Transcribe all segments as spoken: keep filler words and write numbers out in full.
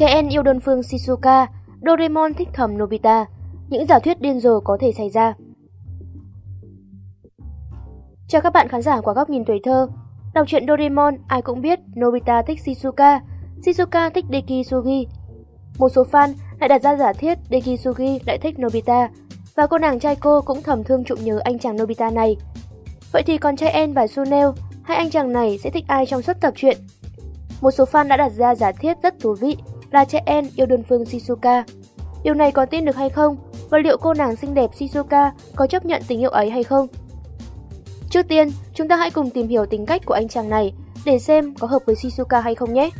Jaian yêu đơn phương Shizuka, Doraemon thích thầm Nobita. Những giả thuyết điên rồ có thể xảy ra. Chào các bạn khán giả của Góc nhìn tuổi thơ. Đọc truyện Doraemon, ai cũng biết Nobita thích Shizuka, Shizuka thích Dekisugi. Một số fan lại đặt ra giả thiết Dekisugi lại thích Nobita và cô nàng trai cô cũng thầm thương trộm nhớ anh chàng Nobita này. Vậy thì còn Jaian và Suneo, hai anh chàng này sẽ thích ai trong suốt tập truyện? Một số fan đã đặt ra giả thiết rất thú vị là Jaian yêu đơn phương Shizuka. Điều này có tin được hay không? Và liệu cô nàng xinh đẹp Shizuka có chấp nhận tình yêu ấy hay không? Trước tiên, chúng ta hãy cùng tìm hiểu tính cách của anh chàng này để xem có hợp với Shizuka hay không nhé.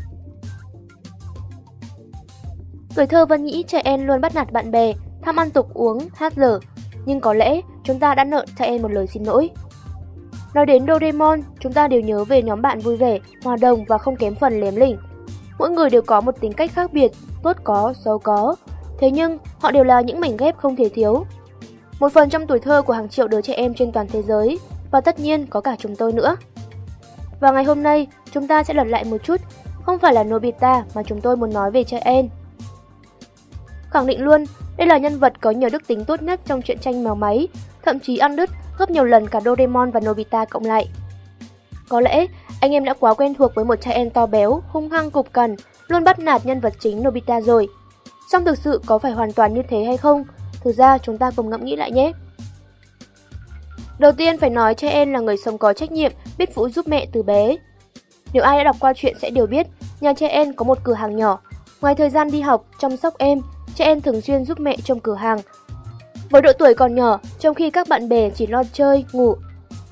Tuổi thơ vẫn nghĩ Jaian luôn bắt nạt bạn bè, tham ăn tục uống, hát dở. Nhưng có lẽ chúng ta đã nợ Jaian một lời xin lỗi. Nói đến Doraemon, chúng ta đều nhớ về nhóm bạn vui vẻ, hòa đồng và không kém phần lém lỉnh. Mỗi người đều có một tính cách khác biệt, tốt có, xấu có. Thế nhưng, họ đều là những mảnh ghép không thể thiếu. Một phần trong tuổi thơ của hàng triệu đứa trẻ em trên toàn thế giới, và tất nhiên có cả chúng tôi nữa. Và ngày hôm nay, chúng ta sẽ lật lại một chút, không phải là Nobita mà chúng tôi muốn nói về Jaian. Khẳng định luôn, đây là nhân vật có nhiều đức tính tốt nhất trong truyện tranh mèo máy, thậm chí ăn đứt gấp nhiều lần cả Doraemon và Nobita cộng lại. Có lẽ, anh em đã quá quen thuộc với một Jaian to béo, hung hăng cục cằn, luôn bắt nạt nhân vật chính Nobita rồi. Song thực sự có phải hoàn toàn như thế hay không? Thực ra chúng ta cùng ngẫm nghĩ lại nhé. Đầu tiên phải nói Jaian là người sống có trách nhiệm, biết phụ giúp mẹ từ bé. Nếu ai đã đọc qua truyện sẽ đều biết, nhà Jaian có một cửa hàng nhỏ. Ngoài thời gian đi học, chăm sóc em, Jaian thường xuyên giúp mẹ trong cửa hàng. Với độ tuổi còn nhỏ, trong khi các bạn bè chỉ lo chơi, ngủ,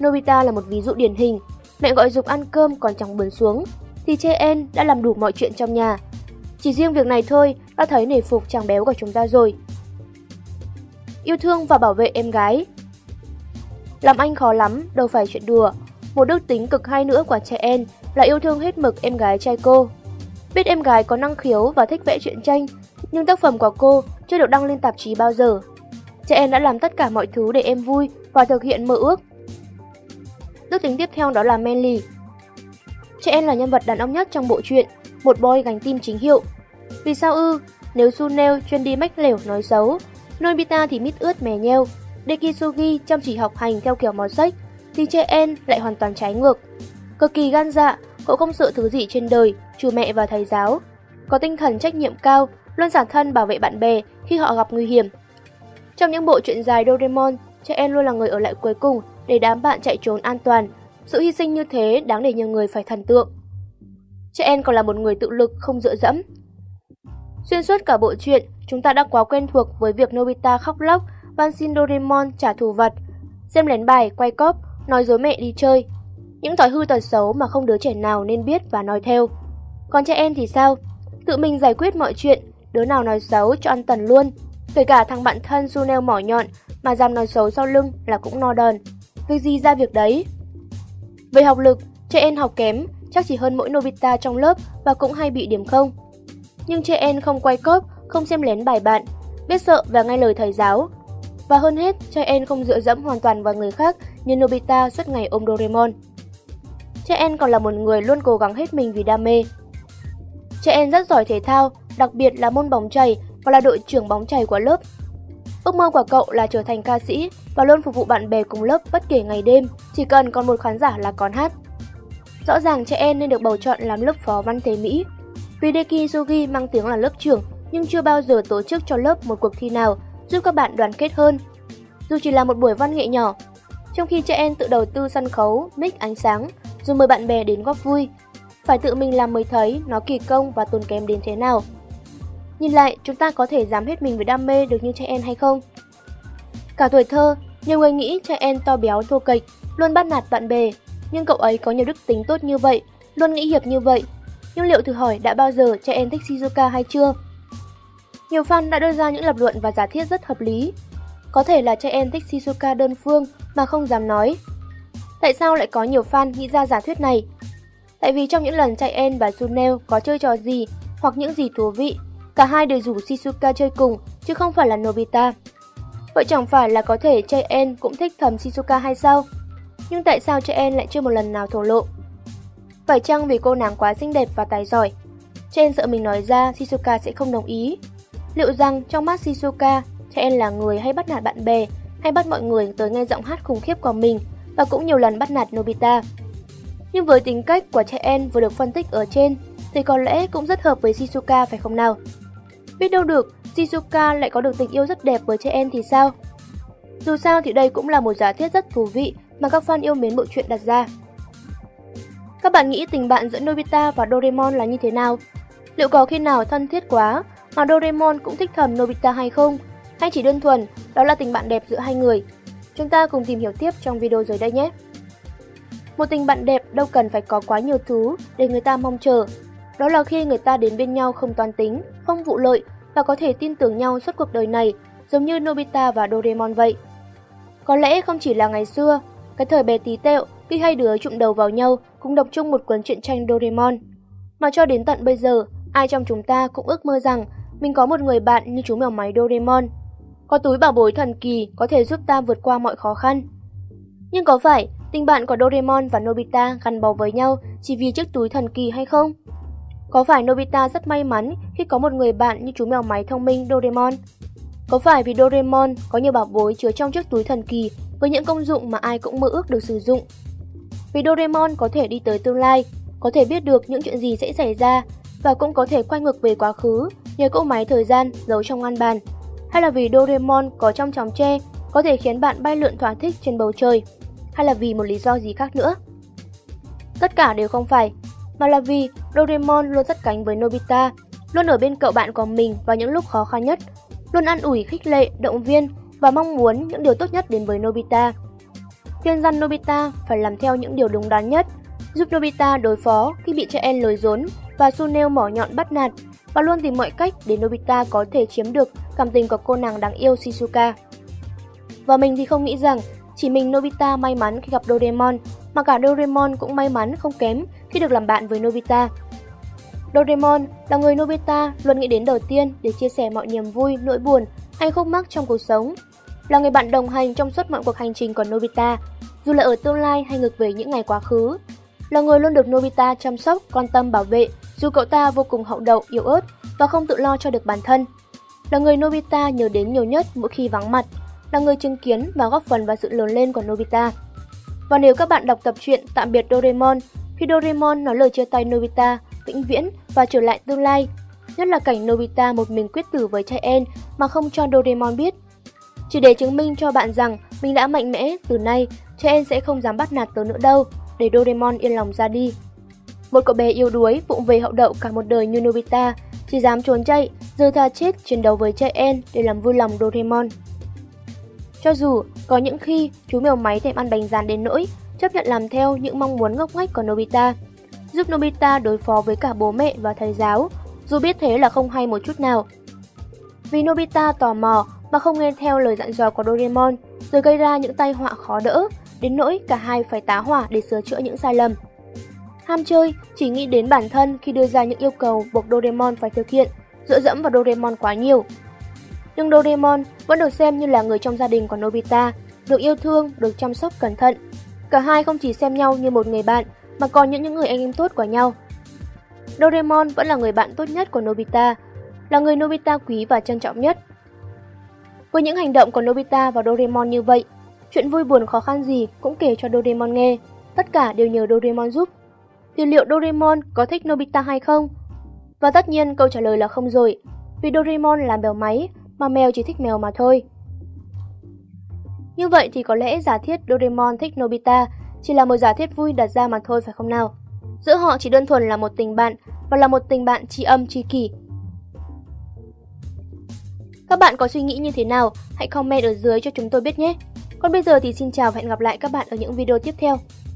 Nobita là một ví dụ điển hình. Mẹ gọi giục ăn cơm còn chẳng buồn xuống, thì Jaian đã làm đủ mọi chuyện trong nhà. Chỉ riêng việc này thôi đã thấy nể phục chàng béo của chúng ta rồi. Yêu thương và bảo vệ em gái làm anh khó lắm, đâu phải chuyện đùa. Một đức tính cực hay nữa của Jaian là yêu thương hết mực em gái trai cô. Biết em gái có năng khiếu và thích vẽ truyện tranh, nhưng tác phẩm của cô chưa được đăng lên tạp chí bao giờ. Jaian đã làm tất cả mọi thứ để em vui và thực hiện mơ ước. Đức tính tiếp theo đó là manly. Jaian là nhân vật đàn ông nhất trong bộ truyện, một boy gánh tim chính hiệu. Vì sao ư? Nếu Suneo chuyên đi mách lẻo nói xấu, Nobita thì mít ướt mè nheo, Dekisugi chăm chỉ học hành theo kiểu mọt sách, thì Jaian lại hoàn toàn trái ngược. Cực kỳ gan dạ, cậu không sợ thứ gì trên đời, trừ mẹ và thầy giáo. Có tinh thần trách nhiệm cao, luôn xả thân bảo vệ bạn bè khi họ gặp nguy hiểm. Trong những bộ truyện dài Doraemon, Jaian luôn là người ở lại cuối cùng để đám bạn chạy trốn an toàn. Sự hy sinh như thế đáng để nhiều người phải thần tượng. Jaian còn là một người tự lực, không dựa dẫm. Xuyên suốt cả bộ truyện, chúng ta đã quá quen thuộc với việc Nobita khóc lóc, van xin Doraemon trả thù vặt, xem lén bài, quay cóp, nói dối mẹ đi chơi. Những thói hư tật xấu mà không đứa trẻ nào nên biết và nói theo. Còn Jaian thì sao? Tự mình giải quyết mọi chuyện, đứa nào nói xấu cho ăn tần luôn. Kể cả thằng bạn thân Suneo mỏ nhọn mà dám nói xấu sau lưng là cũng no đòn. Việc gì ra việc đấy? Về học lực, Jaian học kém, chắc chỉ hơn mỗi Nobita trong lớp và cũng hay bị điểm không. Nhưng Jaian không quay cóp, không xem lén bài bạn, biết sợ và nghe lời thầy giáo. Và hơn hết, Jaian không dựa dẫm hoàn toàn vào người khác như Nobita suốt ngày ôm Doraemon. Jaian còn là một người luôn cố gắng hết mình vì đam mê. Jaian rất giỏi thể thao, đặc biệt là môn bóng chày và là đội trưởng bóng chày của lớp. Ước mơ của cậu là trở thành ca sĩ và luôn phục vụ bạn bè cùng lớp bất kể ngày đêm, chỉ cần còn một khán giả là còn hát. Rõ ràng Jaian nên được bầu chọn làm lớp phó văn tế Mỹ. Vì Dekisugi mang tiếng là lớp trưởng nhưng chưa bao giờ tổ chức cho lớp một cuộc thi nào giúp các bạn đoàn kết hơn, dù chỉ là một buổi văn nghệ nhỏ. Trong khi Jaian tự đầu tư sân khấu, mic, ánh sáng, rồi mời bạn bè đến góp vui. Phải tự mình làm mới thấy nó kỳ công và tốn kém đến thế nào. Nhìn lại, chúng ta có thể dám hết mình với đam mê được như Jaian hay không? Cả tuổi thơ, nhiều người nghĩ Jaian to béo thô kệch, luôn bắt nạt bạn bè. Nhưng cậu ấy có nhiều đức tính tốt như vậy, luôn nghĩ hiệp như vậy. Nhưng liệu thử hỏi đã bao giờ Jaian thích Shizuka hay chưa? Nhiều fan đã đưa ra những lập luận và giả thiết rất hợp lý. Có thể là Jaian thích Shizuka đơn phương mà không dám nói. Tại sao lại có nhiều fan nghĩ ra giả thuyết này? Tại vì trong những lần Jaian và Suneo có chơi trò gì hoặc những gì thú vị, cả hai đều rủ Shizuka chơi cùng chứ không phải là Nobita. Vậy chẳng phải là có thể Jaian cũng thích thầm Shizuka hay sao? Nhưng tại sao Jaian lại chưa một lần nào thổ lộ? Phải chăng vì cô nàng quá xinh đẹp và tài giỏi? Chen sợ mình nói ra Shizuka sẽ không đồng ý. Liệu rằng trong mắt Shizuka, Chen là người hay bắt nạt bạn bè, hay bắt mọi người tới nghe giọng hát khủng khiếp của mình, và cũng nhiều lần bắt nạt Nobita. Nhưng với tính cách của Chen vừa được phân tích ở trên, thì có lẽ cũng rất hợp với Shizuka phải không nào? Biết đâu được, Shizuka lại có được tình yêu rất đẹp với Chen thì sao? Dù sao thì đây cũng là một giả thiết rất thú vị mà các fan yêu mến bộ truyện đặt ra. Các bạn nghĩ tình bạn giữa Nobita và Doraemon là như thế nào? Liệu có khi nào thân thiết quá mà Doraemon cũng thích thầm Nobita hay không? Hay chỉ đơn thuần đó là tình bạn đẹp giữa hai người? Chúng ta cùng tìm hiểu tiếp trong video dưới đây nhé! Một tình bạn đẹp đâu cần phải có quá nhiều thứ để người ta mong chờ. Đó là khi người ta đến bên nhau không toan tính, không vụ lợi và có thể tin tưởng nhau suốt cuộc đời này, giống như Nobita và Doraemon vậy. Có lẽ không chỉ là ngày xưa, cái thời bé tí tẹo khi hai đứa chụm đầu vào nhau cũng đọc chung một cuốn truyện tranh Doraemon. Mà cho đến tận bây giờ, ai trong chúng ta cũng ước mơ rằng mình có một người bạn như chú mèo máy Doraemon. Có túi bảo bối thần kỳ có thể giúp ta vượt qua mọi khó khăn. Nhưng có phải tình bạn của Doraemon và Nobita gắn bó với nhau chỉ vì chiếc túi thần kỳ hay không? Có phải Nobita rất may mắn khi có một người bạn như chú mèo máy thông minh Doraemon? Có phải vì Doraemon có nhiều bảo bối chứa trong chiếc túi thần kỳ với những công dụng mà ai cũng mơ ước được sử dụng? Vì Doraemon có thể đi tới tương lai, có thể biết được những chuyện gì sẽ xảy ra và cũng có thể quay ngược về quá khứ nhờ cỗ máy thời gian giấu trong ngăn bàn. Hay là vì Doraemon có trong chòm tre có thể khiến bạn bay lượn thỏa thích trên bầu trời? Hay là vì một lý do gì khác nữa? Tất cả đều không phải, mà là vì Doraemon luôn sát cánh với Nobita, luôn ở bên cậu bạn của mình vào những lúc khó khăn nhất, luôn an ủi, khích lệ, động viên và mong muốn những điều tốt nhất đến với Nobita. Khuyên răn Nobita phải làm theo những điều đúng đắn nhất, giúp Nobita đối phó khi bị Jaian lồi rốn và Suneo mỏ nhọn bắt nạt, và luôn tìm mọi cách để Nobita có thể chiếm được cảm tình của cô nàng đáng yêu Shizuka. Và mình thì không nghĩ rằng chỉ mình Nobita may mắn khi gặp Doraemon, mà cả Doraemon cũng may mắn không kém khi được làm bạn với Nobita. Doraemon là người Nobita luôn nghĩ đến đầu tiên để chia sẻ mọi niềm vui, nỗi buồn hay khúc mắc trong cuộc sống. Là người bạn đồng hành trong suốt mọi cuộc hành trình của Nobita, dù là ở tương lai hay ngược về những ngày quá khứ. Là người luôn được Nobita chăm sóc, quan tâm, bảo vệ, dù cậu ta vô cùng hậu đậu, yếu ớt và không tự lo cho được bản thân. Là người Nobita nhớ đến nhiều nhất mỗi khi vắng mặt, là người chứng kiến và góp phần vào sự lớn lên của Nobita. Và nếu các bạn đọc tập truyện Tạm biệt Doraemon, khi Doraemon nói lời chia tay Nobita vĩnh viễn và trở lại tương lai, nhất là cảnh Nobita một mình quyết tử với Jaian mà không cho Doraemon biết. Chỉ để chứng minh cho bạn rằng mình đã mạnh mẽ, từ nay Jaian sẽ không dám bắt nạt tớ nữa đâu, để Doraemon yên lòng ra đi. Một cậu bé yếu đuối, vụng về hậu đậu cả một đời như Nobita, chỉ dám trốn chạy, giờ tha chết chiến đấu với Jaian để làm vui lòng Doraemon. Cho dù có những khi chú mèo máy thèm ăn bánh rán đến nỗi chấp nhận làm theo những mong muốn ngốc nghếch của Nobita, giúp Nobita đối phó với cả bố mẹ và thầy giáo, dù biết thế là không hay một chút nào. Vì Nobita tò mò mà không nghe theo lời dặn dò của Doraemon, rồi gây ra những tai họa khó đỡ, đến nỗi cả hai phải tá hỏa để sửa chữa những sai lầm. Ham chơi, chỉ nghĩ đến bản thân khi đưa ra những yêu cầu buộc Doraemon phải thực hiện, dựa dẫm vào Doraemon quá nhiều. Nhưng Doraemon vẫn được xem như là người trong gia đình của Nobita, được yêu thương, được chăm sóc cẩn thận. Cả hai không chỉ xem nhau như một người bạn, mà còn những những người anh em tốt của nhau. Doraemon vẫn là người bạn tốt nhất của Nobita, là người Nobita quý và trân trọng nhất. Với những hành động của Nobita và Doraemon như vậy, chuyện vui buồn khó khăn gì cũng kể cho Doraemon nghe, tất cả đều nhờ Doraemon giúp. Thì liệu Doraemon có thích Nobita hay không? Và tất nhiên câu trả lời là không rồi, vì Doraemon là mèo máy, mà mèo chỉ thích mèo mà thôi. Như vậy thì có lẽ giả thiết Doraemon thích Nobita chỉ là một giả thiết vui đặt ra mà thôi phải không nào? Giữa họ chỉ đơn thuần là một tình bạn, và là một tình bạn tri âm tri kỷ. Các bạn có suy nghĩ như thế nào? Hãy comment ở dưới cho chúng tôi biết nhé! Còn bây giờ thì xin chào và hẹn gặp lại các bạn ở những video tiếp theo.